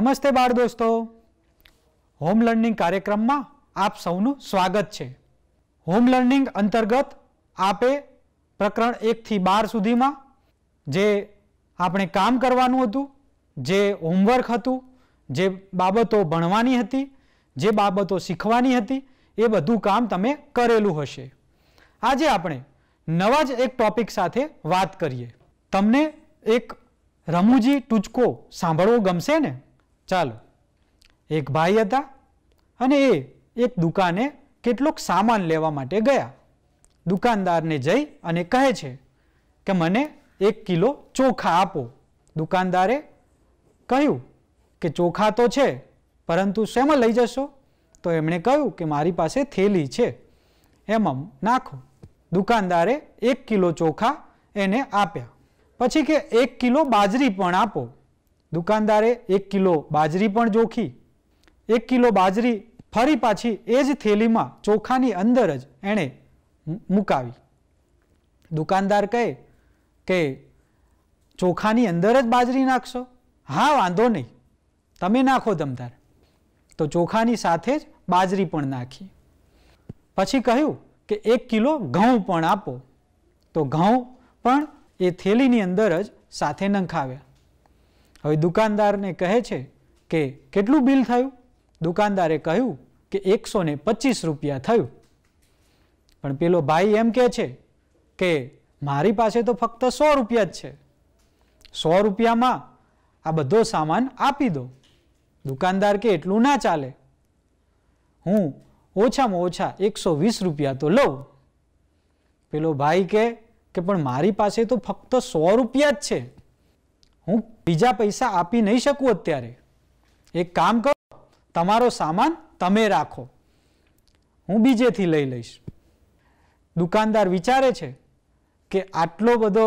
નમસ્તે બાળ દોસ્તો, હોમ લર્નિંગ કાર્યક્રમમાં આપ સૌનું સ્વાગત છે। હોમ લર્નિંગ અંતર્ગત આપે પ્રકરણ 1 થી 12 સુધીમાં જે આપણે કામ કરવાનું હતું, જે હોમવર્ક હતું, જે બાબતો ભણવાની હતી, જે બાબતો શીખવાની હતી એ બધું કામ તમે કરેલું હશે। આજે આપણે નવા જ એક ટોપિક સાથે વાત કરીએ। તમને એક રમૂજી ટૂચકો સાંભળવો ગમશે ને? ચાલો, એક ભાઈ હતા અને એ એક દુકાને કેટલોક સામાન લેવા માટે ગયા। દુકાનદારને જઈ અને કહે છે કે મને 1 કિલો ચોખા આપો। દુકાનદારે કહ્યું કે ચોખા તો છે, પરંતુ શેમાં લઈ જશો? તો એમણે કહ્યું કે મારી પાસે થેલી છે, એમાં નાખો। દુકાનદારે 1 કિલો ચોખા એને આપ્યા। પછી કે 1 કિલો બાજરી પણ આપો। દુકાનદારે 1 કિલો બાજરી પણ જોખી। 1 કિલો બાજરી ફરી પાછી એ જ થેલીમાં ચોખાની અંદર જ એણે મુકાવી। દુકાનદાર કહે કે ચોખાની અંદર જ બાજરી નાખશો? હા, વાંધો નહીં, તમે નાખો તમતાર। તો ચોખાની સાથે જ બાજરી પણ નાખી। પછી કહ્યું કે 1 કિલો ઘઉં પણ આપો। તો ઘઉં પણ એ થેલીની અંદર જ સાથે નંખાવ્યા। હવે દુકાનદારને કહે છે કે કેટલું બિલ થયું? દુકાનદારે કહ્યું કે 125 રૂપિયા થયું। પણ પેલો ભાઈ એમ કહે છે કે મારી પાસે તો ફક્ત 100 રૂપિયા જ છે, 100 રૂપિયામાં આ બધો સામાન આપી દો। દુકાનદાર કે એટલું ના ચાલે, હું ઓછામાં ઓછા 120 રૂપિયા તો લઉં। પેલો ભાઈ કે પણ મારી પાસે તો ફક્ત 100 રૂપિયા જ છે, હું બીજા પૈસા આપી નહીં શકું અત્યારે। એક કામ કરો, તમારો સામાન તમે રાખો, હું બીજેથી લઈ લઈશ। દુકાનદાર વિચારે છે કે આટલો બધો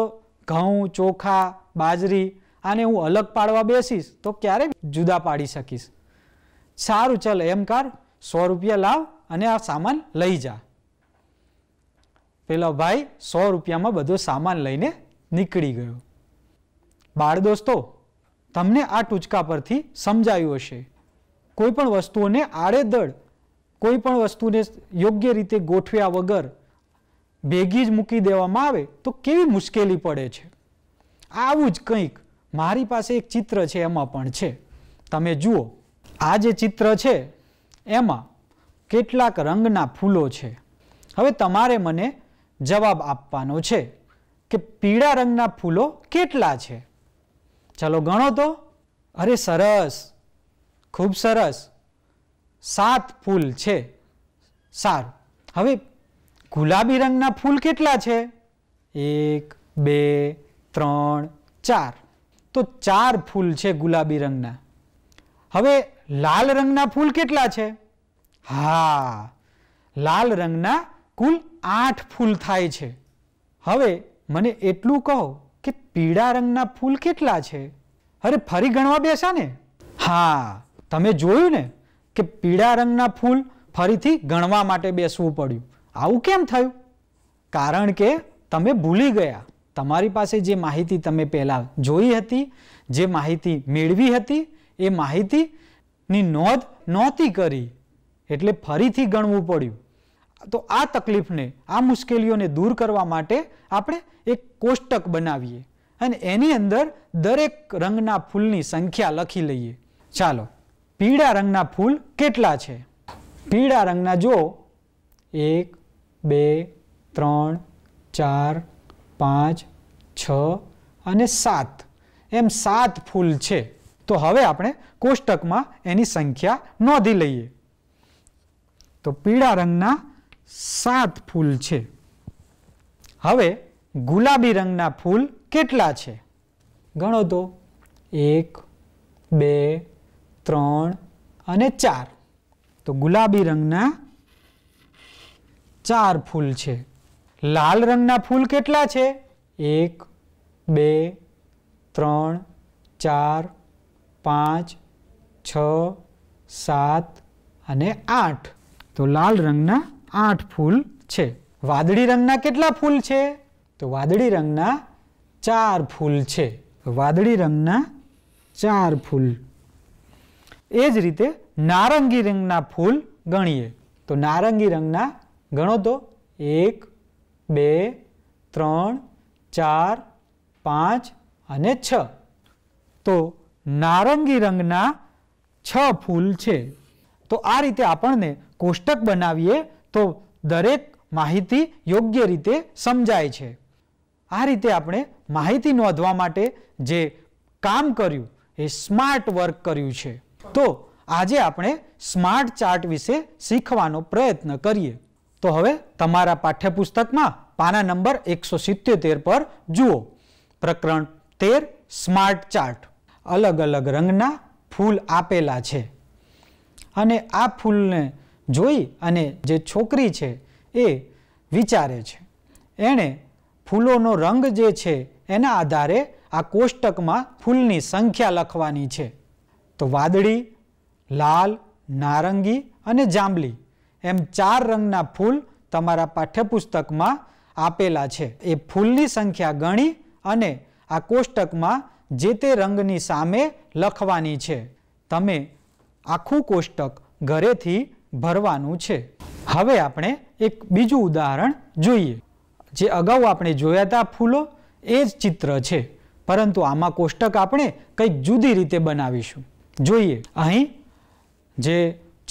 ઘઉં, ચોખા, બાજરી આને હું અલગ પાડવા બેસીશ તો ક્યારે જુદા પાડી શકીશ। સારું, ચાલ એમ કર, 100 રૂપિયા લાવ અને આ સામાન લઈ જા। પેલો ભાઈ 100 રૂપિયામાં બધો સામાન લઈને નીકળી ગયો। બાળ દોસ્તો, તમને આ ટૂચકા પરથી સમજાયું હશે, કોઈ પણ વસ્તુઓને આડેધડ, કોઈ પણ વસ્તુને યોગ્ય રીતે ગોઠવ્યા વગર ભેગી જ મૂકી દેવામાં આવે તો કેવી મુશ્કેલી પડે છે। આવું જ કંઈક મારી પાસે એક ચિત્ર છે, એમાં પણ છે। તમે જુઓ, આ જે ચિત્ર છે એમાં કેટલાક રંગના ફૂલો છે। હવે તમારે મને જવાબ આપવાનો છે કે પીળા રંગના ફૂલો કેટલા છે? ચલો ગણો તો। અરે સરસ, ખૂબ સરસ, 7 ફૂલ છે। સારું, હવે ગુલાબી રંગના ફૂલ કેટલા છે? 1 2 3 4, તો 4 ફૂલ છે ગુલાબી રંગના। હવે લાલ રંગના ફૂલ કેટલા છે? હા, લાલ રંગના કુલ 8 ફૂલ થાય છે। હવે મને એટલું કહો કે પીળા રંગના ફૂલ કેટલા છે? અરે ફરી ગણવા બેસા ને? હા, તમે જોયું ને કે પીળા રંગના ફૂલ ફરીથી ગણવા માટે બેસવું પડ્યું। આવું કેમ થયું? કારણ કે તમે ભૂલી ગયા, તમારી પાસે જે માહિતી તમે પહેલાં જોઈ હતી, જે માહિતી મેળવી હતી એ માહિતીની નોંધ નહોતી કરી, એટલે ફરીથી ગણવું પડ્યું। તો આ તકલીફને, આ મુશ્કેલીઓને દૂર કરવા માટે આપણે એક કોષ્ટક બનાવીએ અને એની અંદર દરેક રંગના ફૂલની સંખ્યા લખી લઈએ। ચાલો, પીળા રંગના ફૂલ કેટલા છે? પીળા રંગના જો 1 2 3 4 5 6 અને 7, એમ 7 ફૂલ છે। તો હવે આપણે કોષ્ટકમાં એની સંખ્યા નોંધી લઈએ। તો પીળા રંગના 7 ફૂલ છે। હવે ગુલાબી રંગના ફૂલ કેટલા છે? ગણો તો 1 2 3 અને 4, તો ગુલાબી રંગના 4 ફૂલ છે। લાલ રંગના ફૂલ કેટલા છે? 1 2 3 4 5 6 7 અને 8, તો લાલ રંગના 8 ફૂલ છે। વાદળી રંગના કેટલા ફૂલ છે? તો વાદળી રંગના 4 ફૂલ છે। વાદળી રંગના 4 ફૂલ। એ જ રીતે નારંગી રંગના ફૂલ ગણીએ તો નારંગી રંગના ગણો તો 1 2 3 4 5 અને 6 તો નારંગી રંગના 6 ફૂલ છે। तो आ रीते आपने कोष्टक बनावीए तो दरेक माहिती योग्य रीते समजाय छे। आ रीते आपने माहिती नोंधवा माटे जे काम कर्यु ए स्मार्ट वर्क कर्यु छे। तो आजे आपने स्मार्ट चार्ट विषे शीखवानो प्रयत्न करिए। तो हवे तमारा पाठ्यपुस्तक में पाना नंबर 177 पर जुओ प्रकरण 13 स्मार्ट चार्ट। अलग अलग रंगना फूल आपेला छे अने आ फूल ने जोई अने जे छोकरी छे ए विचारे छे एने फूलोनो रंग जे छे एना आधारे आ कोष्टक में फूलनी संख्या लखवानी छे। तो वादळी, लाल, नारंगी अने जांबली एम 4 रंगना फूल तमारा पाठ्यपुस्तक में आपेला छे। ए फूलनी संख्या गणी अने आ कोष्टक में जे ते रंगनी सामे लखवानी छे। तमे आखू कोष्टक घरे थी भरवानू छे। हवे आपणे एक बीजू उदाहरण जोईए। जे अगाऊ आपणे जोया था फूलो एज चित्र छे परंतु आमा कोष्टक आपणे कंईक जुदी रीते बनावीशुं। जोईए अहीं जे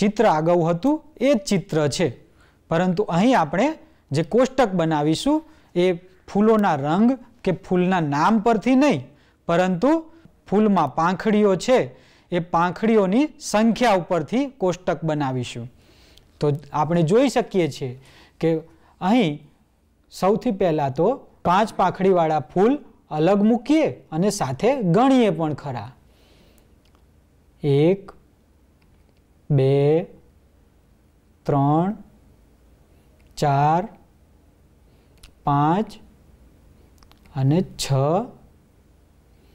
चित्र अगाऊ हतुं ए ज चित्र छे परंतु अहीं आपणे जे कोष्टक बनावीशुं ए फूलोना रंग के फूलना नाम परथी नहीं परंतु फूलमां પાંખડીઓ छे ए પાંખડીઓની संख्या उपरथी कोष्टक बनावीशुं। तो आपणे जोई शकीए छीए के अहीं सौथी पहला तो 5 પાંખડીવાળા फूल अलग मूकीए अने साथे गणीए पण खरा। 1 2 3 4 5 અને 6।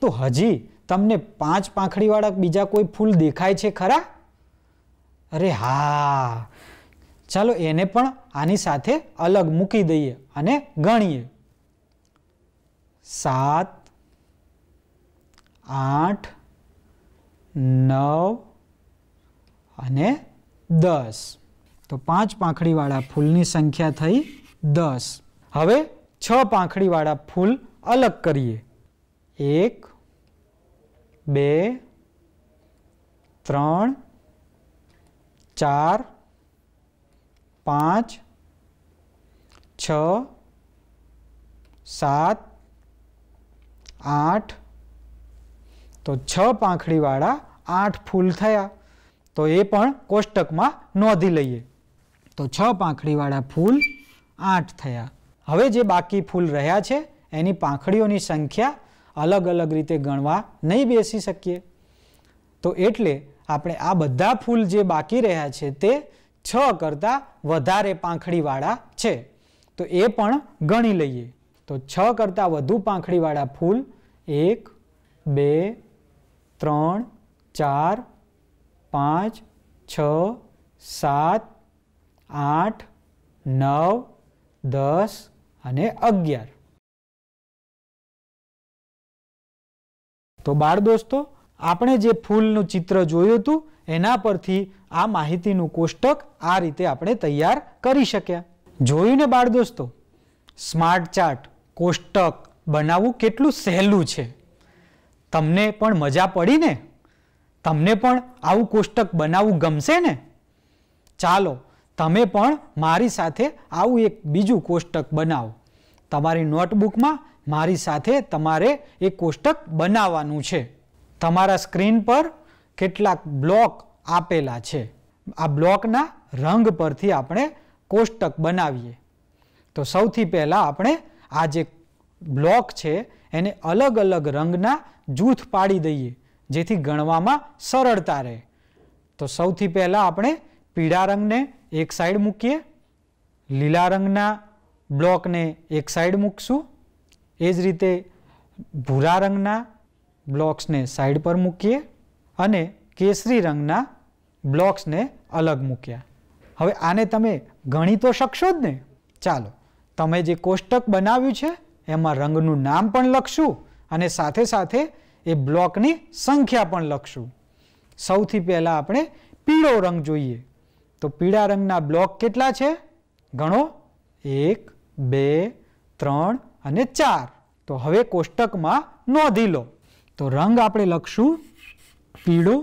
तो हजी तमने 5 પાંખડીવાળા बीजा कोई फूल देखाय छे खरा? अरे हाँ, चलो एने पण आनी साथे अलग मूकी दईए अने गणीए। 7 8 9 અને 10। तो 5 પાંખડીવાળા फूलनी संख्या थई 10। हवे 6 પાંખડીવાળા फूल अलग करिए। 1 2 3 4 5 6 7 8। तो 6 પાંખડીવાળા 8 ફૂલ થયા। તો એ પણ કોષ્ટકમાં નોંધી લઈએ। તો 6 પાંખડીવાળા ફૂલ 8 થયા। હવે જે બાકી ફૂલ રહ્યા છે એની પાંખડીઓની સંખ્યા अलग अलग रीते गणवा नहीं बेसी सकीए। तो एटले आपणे आ बधा फूल जे बाकी रह्या छे ते 6 करता वधारे પાંખડીવાળા छे तो ए पण गणी लईए। तो 6 करता वधु પાંખડીવાળા फूल 1 2 3 4 5 6 7 8 9 10 અને 11। तो बाळ दोस्तों आपणे जे फूलनुं चित्र जोयुं हतुं एना परथी आ माहितीनुं कोष्टक आ रीते आपणे तैयार करी शक्या। जोयुं ने बाळ दोस्तों स्मार्ट चार्ट कोष्टक बनाववुं केटलुं सहेलुं छे। तमने पण मजा पड़ी ने? तमने पण आवुं कोष्टक बनाववुं गमशे ने? चालो तमे पण मारी साथे आवुं एक बीजुं कोष्टक बनावो। तमारी नोटबुकमां मारी साथे तमारे एक कोष्टक बनावानुं छे। तमारा स्क्रीन पर केटलाक ब्लॉक आपेला छे। आ ब्लॉकना रंग परथी आपणे कोष्टक बनावीए। तो सौथी पहला आपणे आ जे ब्लॉक छे एने अलग अलग रंगना जूथ पाड़ी दईए जेथी गणवामां सरळता रहे। तो सौथी पहला आपणे पीळा रंगने एक साइड मूकीए। लीला रंगना ब्लॉकने एक साइड मूकशुं। एज रीते भूरा रंगना ब्लॉक्स ने साइड पर मूकीए अने केसरी रंगना ब्लॉक्स ने अलग मूक्या। हवे आने तमे गणी तो शकशो ज ने? चालो तमे जे कोष्टक बनाव्युं छे एमां रंगनुं नाम पण लखशुं अने साथे साथे ए ब्लॉकनी संख्या पण लखशुं। સૌથી પહેલા આપણે પીળો રંગ જોઈએ તો પીળા રંગના બ્લોક કેટલા છે ગણો 1 2 3 અને 4 તો હવે કોષ્ટકમાં નોંધી લો તો રંગ આપણે લખશું પીળો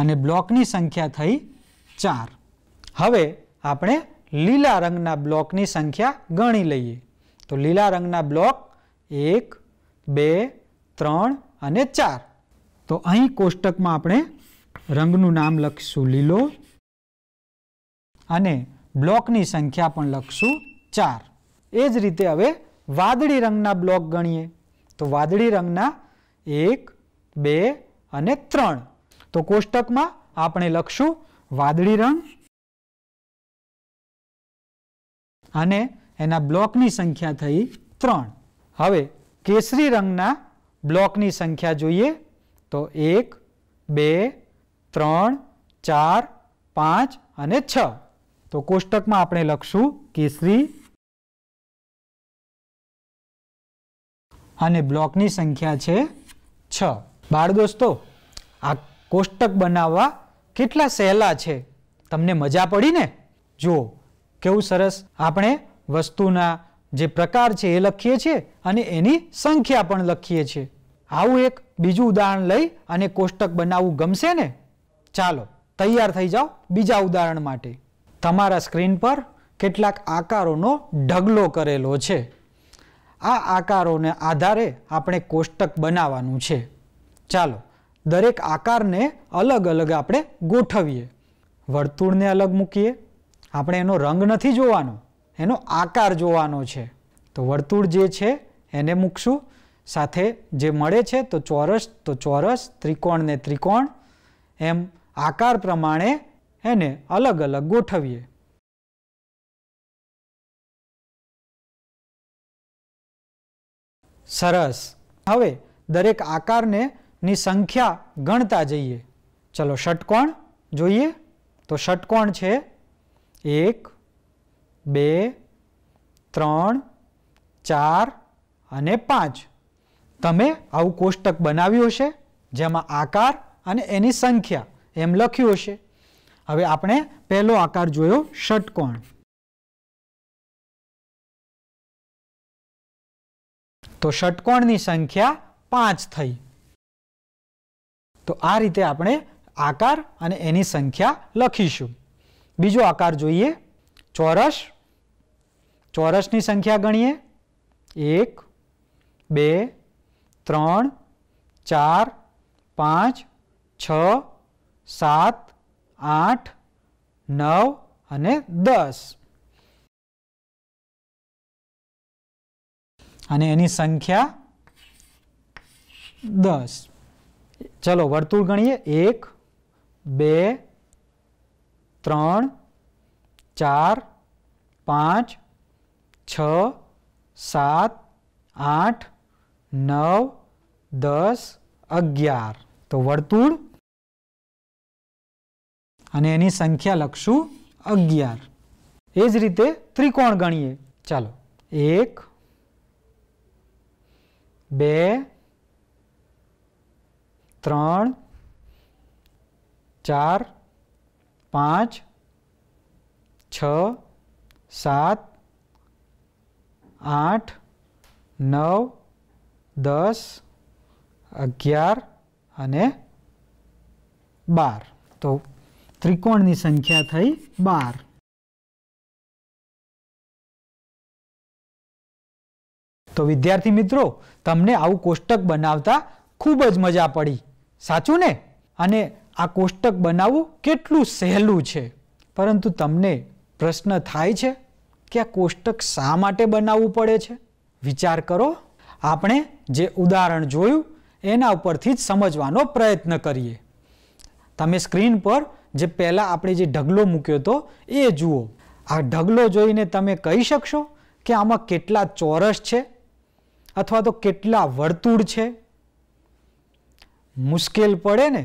અને બ્લોકની સંખ્યા થઈ 4 હવે આપણે લીલા રંગના બ્લોકની સંખ્યા ગણી લઈએ તો લીલા રંગના બ્લોક 1 2 3 અને 4 तो अहीं कोष्टक में आपणे रंगनु नाम लखीशू लीलो अने ब्लॉक नी संख्या पण लखीशू 4 एज रीते हवे वादळी रंगना ब्लॉक गणीए तो वादळी रंगना 1 2 અને 3 तो कोष्टक में आपणे लखीशू वादळी रंग अने एना ब्लॉक नी संख्या थई 3 हवे केसरी रंगना ब्लॉक नी संख्या जोईए तो 1 2 3 4 5 અને 6 तो कोष्टक में आपणे लखशू केसरी अने ब्लॉक नी संख्या छे 6 बाळ दोस्तों आ कोष्टक बनावा केटला सहेला छे तमने मजा पड़ी ने जो केवुं सरस आपणे वस्तुना जे प्रकार छे ए लखीए छे अने एनी संख्या पण लखीए छे आवुं एक बीजू उदाहरण लई अने कोष्टक बनावुं गमशे ने चालो तैयार थई जाओ बीजा उदाहरण माटे तमारा स्क्रीन पर केटलाक आकारोनो ढगलो करेलो छे आ आकारोने आधारे आपणे कोष्टक बनाववानुं छे चालो दरेक आकारने अलग अलग आपणे गोठवीए वर्तुळने अलग मूकीए आपणे एनो रंग नथी जोवानो एनो आकार जोवानो छे तो वर्तुळ जे छे एने मूकशुं साथे जे मळे छे तो चौरस त्रिकोण ने त्रिकोण एम आकार प्रमाणे एने अलग अलग गोठवीए सरस हवे दरेक आकारने नी संख्या गणता जईए चलो षटकोण जोईए तो षटकोण छे 1 2 3 4 અને 5 તમે આવું કોષ્ટક બનાવ્યું હશે જેમાં આકાર અને એની સંખ્યા એમ લખ્યું હશે હવે આપણે પહેલો આકાર જોયો ષટકોણ તો ષટકોણની સંખ્યા 5 થઈ તો આ રીતે આપણે આકાર અને એની સંખ્યા લખીશું બીજો આકાર જોઈએ चौरस चौरस नी संख्या गणीए 1 2 3 4 5 6 7 8 9 અને 10 अने एनी संख्या 10 चलो वर्तुळ गणीए 1 2 3 4 5 6 7 8 9 10 11 तो वर्तुळ अने एनी संख्या लखशुं 11 एज रीते त्रिकोण गणीए चलो 1 2 3 4 5 6 7 8 9 10 11 અને 12 तो त्रिकोण नी संख्या थई 12 तो विद्यार्थी मित्रों तमने आवुं कोष्टक बनावता खूब ज मजा पड़ी साचुं ने अने आ कोष्टक बनाववुं केटलुं सहेलुं छे परंतु तमने प्रश्न थाय छे के आ कोष्टक शा माटे बनाववुं पड़े छे विचार करो आपणे जे उदाहरण जोयुं एना उपरथी ज समजवानो प्रयत्न करीए तमे स्क्रीन पर जे पहेला आपणे जे ढगलो मूक्यो तो ए जुओ आ ढगलो जोईने तमे कही शकशो के आमां केटला चौरस छे अथवा तो केटला वर्तुळ छे मुश्केल पड़े ने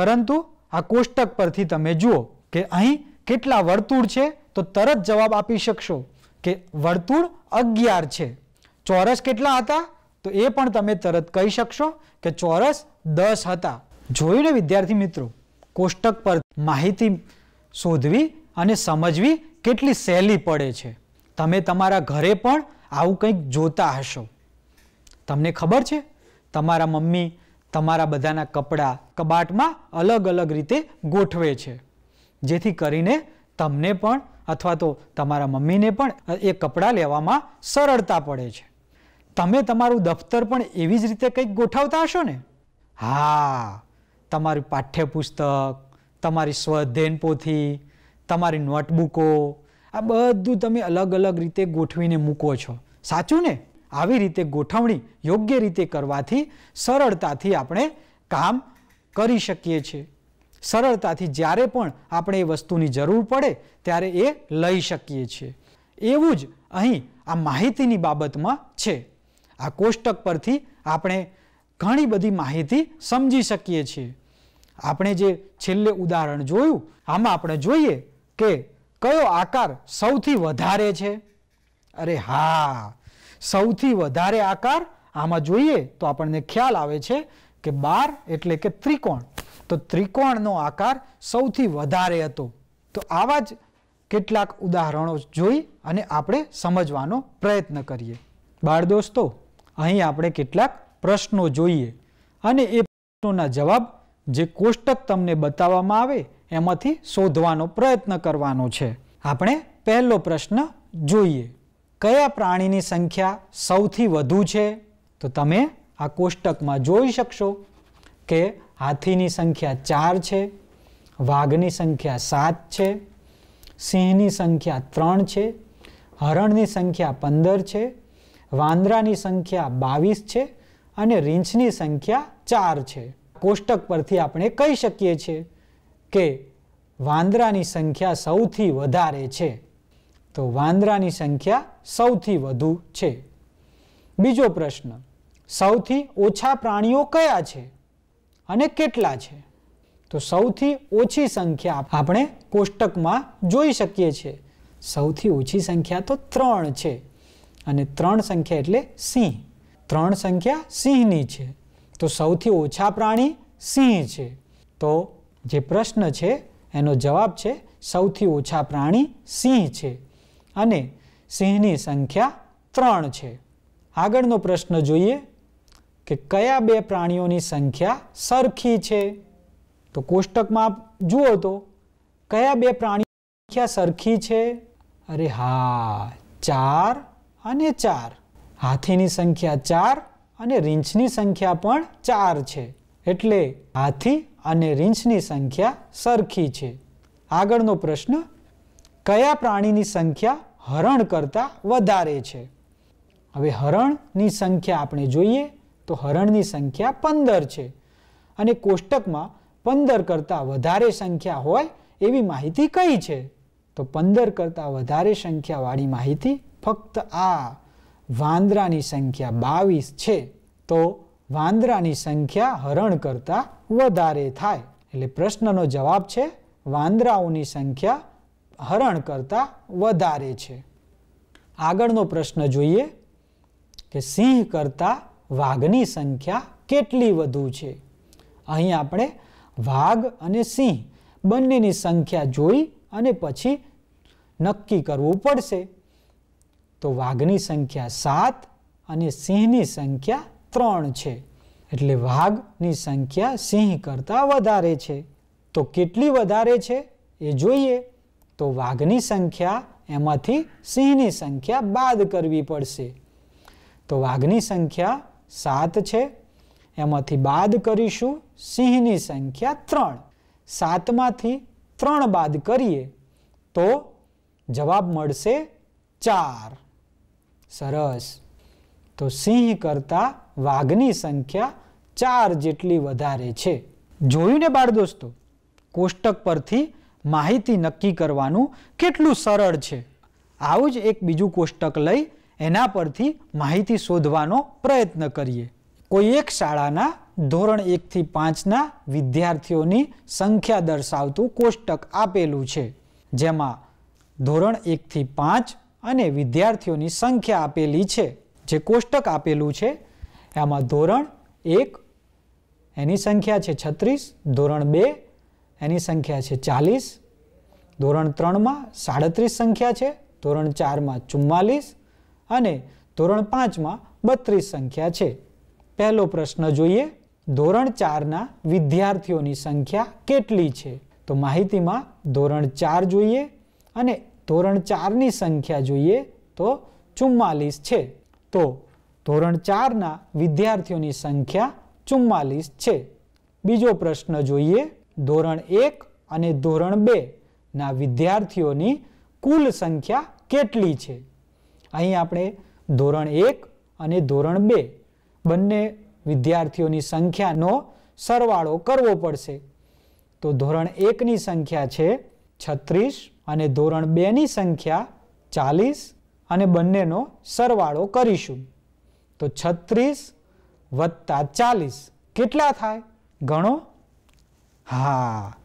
परंतु आ कोष्टक परथी तमे जुओ के अहीं केटला वर्तुळ छे तो तरत जवाब आपी शकशो के वर्तुळ 11 छे चौरस केटला हता तो ए पण तमे तरत कही शकशो के चौरस 10 हता જોયું ને વિદ્યાર્થી મિત્રો, કોષ્ટક પર માહિતી શોધવી અને સમજવી કેટલી સહેલી પડે છે। તમે તમારા ઘરે પણ આવું કંઈક જોતા હશો। તમને ખબર છે તમારા મમ્મી તમારા બધાના કપડાં કબાટમાં અલગ અલગ રીતે ગોઠવે છે, જેથી કરીને તમને પણ अथवा तो तमारा मम्मी ने पण ए कपड़ा लेवामां सरळता पड़े छे। तमे तमारू दफ्तर पण एवी ज रीते कंईक गोठवता हशो ने। हाँ, तमारी पाठ्यपुस्तक, तमारी स्वाध्ययन पोथी, तमारी नोटबुको आ बधुं तमे अलग अलग रीते गोठवीने मूको छो, साचुं ने? आवी रीते गोठवणी योग्य रीते करवाथी सरळताथी आपणे काम करी शकीए छीए। सरळताथी ज्यारे पण आपणे ए वस्तुनी जरूर पड़े त्यारे ए लई शकीए छीए। एवुं ज अहीं आ माहितीनी बाबतमां छे। आ कोष्टक परथी आपणे घणी बधी माहिती समजी शकीए छीए। आपणे जे छेल्ले उदाहरण जोयुं आमां आपणे जोईए के कयो आकार सौथी वधारे छे। अरे हाँ, सौथी वधारे आकार आमां जोईए तो आपणने ख्याल आवे छे के 12 एटले के त्रिकोण। तो त्रिकोणनो आकार सौथी वधारे हतो। तो आवा ज केटलाक उदाहरणों जोई अने आपणे समजवानो प्रयत्न करीए। बाळ दोस्तो, अहीं आपणे केटलाक प्रश्नो जोईए अने ए प्रश्नोना जवाब जे कोष्टक तमने बताववामां आवे एमांथी शोधवानो प्रयत्न करवानो छे। आपणे पहेलो प्रश्न जोईए, कया प्राणीनी संख्या सौथी वधु छे? तो तमे आ कोष्टकमां जोई शकशो के हाथी नी संख्या 4 छे, वाघ नी संख्या 7 छे, सिंह नी संख्या 3 छे, हरण नी संख्या 15 छे, वांदरा नी संख्या 22 छे अने રીંછ नी संख्या 4 छे। कोष्टक परथी आपणे कही शकीए छे के वांदरा नी संख्या सौथी वधारे छे। तो वांदरा नी संख्या सौथी वधु छे। बीजो प्रश्न, सौथी ओछा प्राणीओ कया छे अने केटला छे? तो सौथी ओछी संख्या आपणे कोष्टकमां जोई शकीए छे। सौथी ओछी संख्या तो 3 छे अने 3 संख्या एटले सिंह। 3 संख्या सिंहनी छे तो सौथी ओछा प्राणी सिंह छे। तो जे प्रश्न छे एनो जवाब छे सौथी ओछा प्राणी सिंह छे अने सिंहनी संख्या 3 छे। आगळनो प्रश्न जोईए के कया बे प्राणियों संख्या सरखी है? तो कोष्टक में आप जुओ तो कया बे प्राणी संख्या सरखी है? अरे हाँ, 4 और 4। हाथी नी संख्या 4 और રીંછ नी संख्या 4 है, एटले हाथी और રીંછ नी संख्या सरखी है। आगळनो प्रश्न, कया प्राणी नी संख्या हरण करता वधारे है? हवे हरण नी संख्या आपणे जोईए तो हरण की संख्या 15 है अने कोष्टक में 15 करता वधारे संख्या होय एवी माहिती कई है? तो 15 करता वधारे संख्या वाली माहिती फक्त आ वांदरा की संख्या 22 है। तो वांदरा की संख्या हरण करता वधारे थाय एटले प्रश्ननो जवाब है वांदराओं की संख्या हरण करता वधारे है। आगळनो प्रश्न जोईए के सिंह करता वाघनी संख्या केटली वधु छे? અહીં આપણે વાઘ અને સિંહ બંનેની સંખ્યા જોઈ અને પછી નક્કી કરવું પડશે। તો વાઘની સંખ્યા 7 અને સિંહની સંખ્યા 3 છે, એટલે વાઘની સંખ્યા સિંહ કરતાં વધારે છે। તો કેટલી વધારે છે એ જોઈએ તો વાઘની સંખ્યા એમાંથી સિંહની સંખ્યા બાદ કરવી પડશે। તો વાઘની સંખ્યા 7 छे, एमांथी बाद करीशु सिंहनी संख्या 3। 7 मांथी 3 बाद करीए तो जवाब मळशे 4। सरस। तो सिंह करता वाघनी संख्या 4 जेटली वधारे छे। जोयुं ने बाळ दोस्तो, कोष्टक परथी माहिती नक्की करवानुं केटलुं सरळ छे। आवुं ज एक बीजुं कोष्टक लई एना परथी माहिती शोधवानो प्रयत्न करिए। कोई एक शाळाना धोरण 1 થી 5 ना विद्यार्थीओनी संख्या दर्शावतुं कोष्टक आपेलुं छे। जेमां धोरण 1 થી 5 अने विद्यार्थीओनी संख्या आपेली छे। जे कोष्टक आपेलुं छे एमां धोरण 1 एनी संख्या है 36, धोरण 2 एनी संख्या है 40, धोरण 3 में 37 संख्या है, धोरण 4 में 44 अने धोरण 5 में 32 संख्या है। पहलो प्रश्न जोईए, धोरण 4 ना विद्यार्थीओनी संख्या केटली है? तो माहिती में धोरण 4 जोईए अने धोरण 4 नी संख्या जोईए तो 44 है। तो धोरण 4 ना विद्यार्थीओनी संख्या 44 है। बीजो प्रश्न जोईए, धोरण 1 अने धोरण 2 ना विद्यार्थीओनी कुल संख्या केटली है? अहीं आपणे धोरण 1 अने धोरण 2 बंने विद्यार्थीओनी संख्यानो सरवाळो करवो पड़शे। तो धोरण 1 नी संख्या है 36 अने धोरण 2 नी संख्या 40 अने बंनेनो सरवाळो करीशुं तो 36 वत्ता 40 केटला थाय? गणो। हाँ,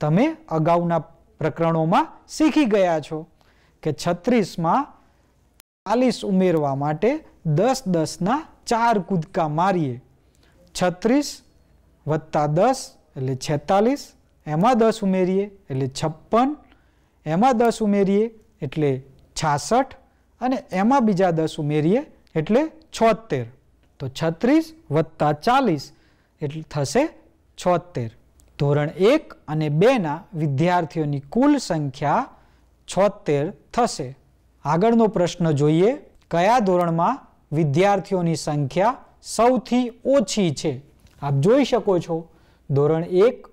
तमे अगाउना प्रकरणों में सीखी गया छो के 36 में 40 उमेरवा माटे 10-10 ना 4 कूदका मारीए। 36 वत्ता 10 एटले 46, एमां 10 उमेरीए एटले 56, एमां 10 उमेरीए एटले 66 अने एमां बीजा 10 उमेरीए एटले 76। तो 36 वत्ता 40 एटले थशे 76। धोरण 1 अने 2 ना विद्यार्थीओनी कुल संख्या 76 थशे। आगळनो प्रश्न जोईए, कया धोरणमां विद्यार्थीओनी संख्या सौथी ओછી छे? आप जोई शको छो, धोरण 1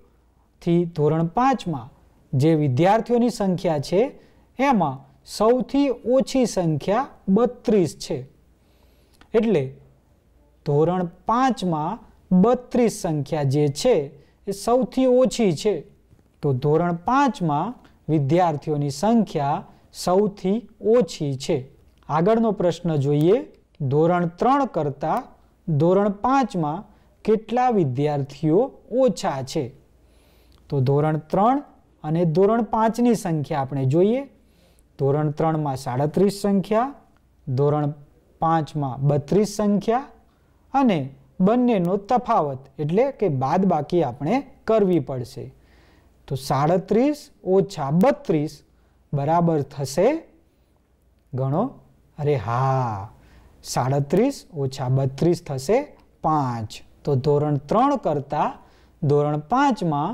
थी धोरण 5 मां जे विद्यार्थीओनी संख्या छे एमां सौथी ओછી संख्या 32 छे। एटले धोरण 5 मां 32 संख्या जे छे ए सौथी ओછી छे। तो धोरण 5 मां विद्यार्थीओनी संख्या सौथी ओછી छे। आगळनो प्रश्न जोईए, धोरण 3 करता धोरण 5 मां केटला विद्यार्थीओ ओछा छे? तो धोरण 3 अने धोरण 5 नी संख्या आपणे जोईए। धोरण 3 मां 37 संख्या, धोरण 5 मां 32 संख्या अने बंनेनो तफावत एटले के बादबाकी आपणे करवी पड़शे। तो 37 ओछा 32 बराबर थशे? गणो। अरे हाँ, 37 ओछा 32 थशे 5। तो धोरण 3 करता धोरण 5 मां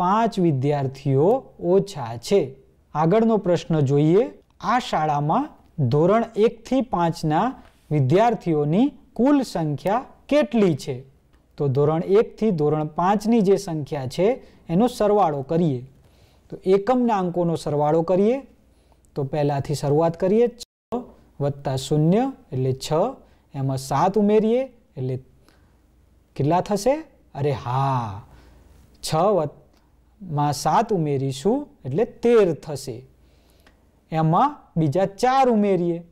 5 विद्यार्थीओ ओछा छे। आगळनो प्रश्न जोईए, आ शाळामां धोरण 1 थी 5 ना विद्यार्थीओनी कुल संख्या केटली छे? तो धोरण 1 थी धोरण 5 नी जे संख्या छे एनो सरवाळो करीए। तो एकमना अंकोनो सरवाळो करीए। तो पहेलाथी शरूआत करीए, 6 + 0 एटले 6, एमां 7 उमेरीए एटले केटला थशे? अरे हाँ, 6 + 7 उमेरीशुं एटले 13 थशे। एमां बीजा 4 उमेरीए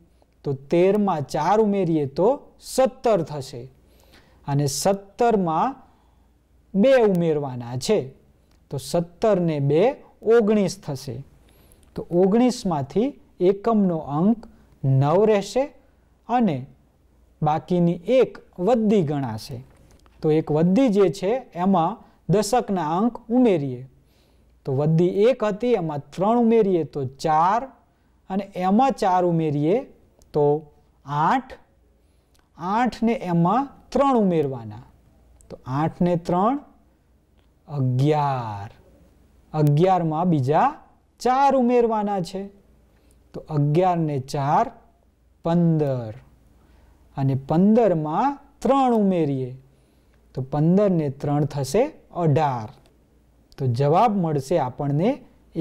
तो 13 में 4 उमेरीए तो 17 थशे अने 17 में 2 उमेरवाना छे। तो 17 ने 2 = 19 थशे। तो 19 मांथी एकमनो अंक 9 रहेशे अने बाकीनी 1 वद्धी गणाशे। तो 1 वद्धी जे छे एमां दशकना अंक उमेरीए। तो वद्धी 1 हती एमां 3 उमेरीए तो 4 अने एमां 4 उमेरीए तो 8, 8 ने एमां 3 उमेरवाना। तो 8 ने 3 11, 11 में बीजा 4 उमेरवाना छे। तो 11 ने 4 15 अने 15 में 3 उमेरीए तो 15 ने 3 थशे 18। तो जवाब मळशे आपणने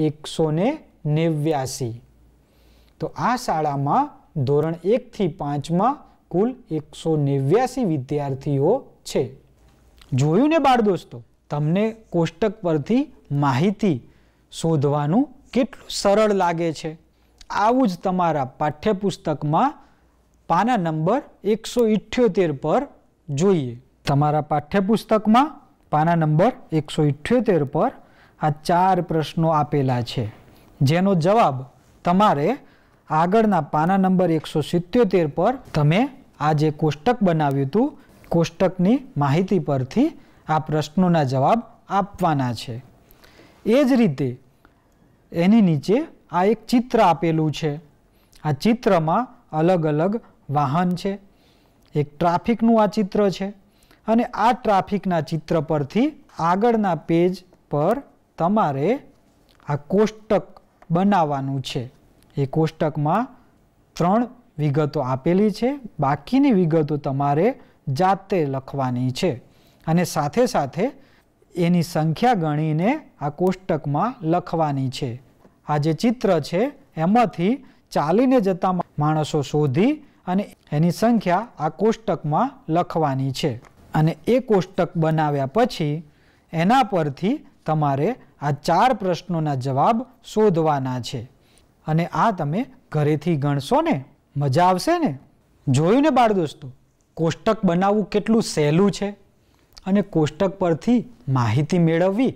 189। तो आ शाळामां धोरण 1 थी 5 में कुल 189 विद्यार्थीओ छे। जोयुं ने बाळ दोस्तों, तमने कोष्टक परथी माहिती शोधवानुं केटलुं सरळ लागे छे। आवुं ज तमारा पाठ्यपुस्तक में पाना नंबर 178 पर जोईए। तमारा पाठ्यपुस्तक में पाना नंबर 178 पर आ 4 प्रश्नों आपेला छे, जेनो जवाब तमारे आगळना पाना नंबर 177 पर तमे आ जे कोष्टक बनाव्युं हतुं कोष्टकनी माहिती परथी आ प्रश्नोना जवाब आपवाना छे। ए ज रीते एनी नीचे आ एक चित्र आपेलू छे। आ चित्र में अलग अलग वाहन छे। एक ट्राफिकनु आ चित्र छे अने आ ट्राफिकना चित्र परथी आगळना पेज पर तमारे आ कोष्टक बनावानुं छे। ए कोष्टकमां त्रण विगतो आपेली छे, बाकीनी विगतो तमारे जाते लखवानी छे अने साथे साथे एनी संख्या गणीने आ कोष्टकमां लखवानी छे। आ जे चित्र छे एमांथी चालीने जता माणसो शोधी अने एनी संख्या आ कोष्टकमां लखवानी छे अने ए कोष्टक बनाव्या पछी एना परथी तमारे आ चार प्रश्नोना जवाब शोधवाना छे अने आ तमे घरेथी गणशो ने मजा आवशे ने। जोयुं ने बाळ दोस्तो, कोष्टक बनाववुं केटलुं सहेलुं छे अने कोष्टक परथी माहिती मेळववी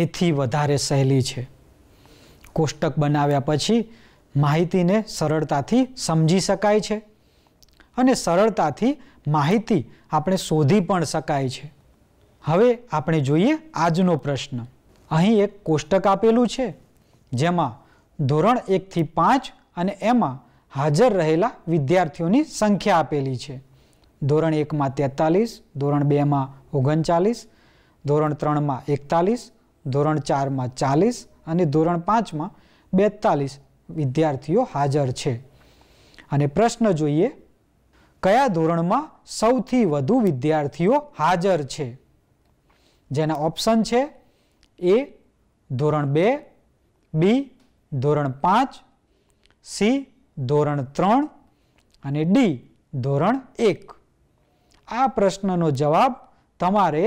एथी वधारे सहेली छे। कोष्टक बनाव्या पछी माहितीने सरळताथी समजी शकाय छे अने सरळताथी माहिती आपणे शोधी पण शकाय छे। हवे आपणे जोईए आजनो प्रश्न। अहीं एक कोष्टक आपेलुं छे जेमां धोरण 1 थी 5 अने एमां हाजर रहेला विद्यार्थीओनी संख्या आपेली छे। धोरण 1 मां 43, धोरण 2 मां 39, धोरण 3 मां 41, धोरण 4 मां 40 अने धोरण 5 मां 42 विद्यार्थीओ हाजर छे। अने प्रश्न जोईए कया धोरण मां सौथी वधु विद्यार्थीओ हाजर छे। जेना ऑप्शन छे ए धोरण 2, बी धोरण 5, सी धोरण 3 अने डी धोरण 1। आ प्रश्ननो जवाब तमारे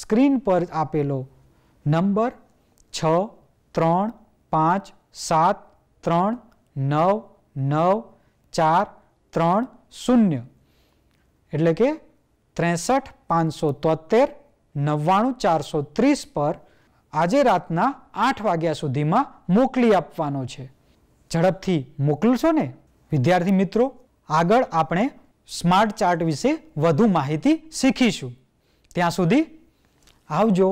स्क्रीन पर आपेलो नंबर 6 3 5 7 3 9 9 4 3 0 एटले के 63573 99 430 पर आजे रातना 8 वाग्या सुधीमां मोकली आपवानो छे। झड़पथी मोकलशो ने विद्यार्थी मित्रों। आगळ आपणे स्मार्ट चार्ट विषे वधु माहिती शीखीशुं। ત્યાં સુધી આવજો।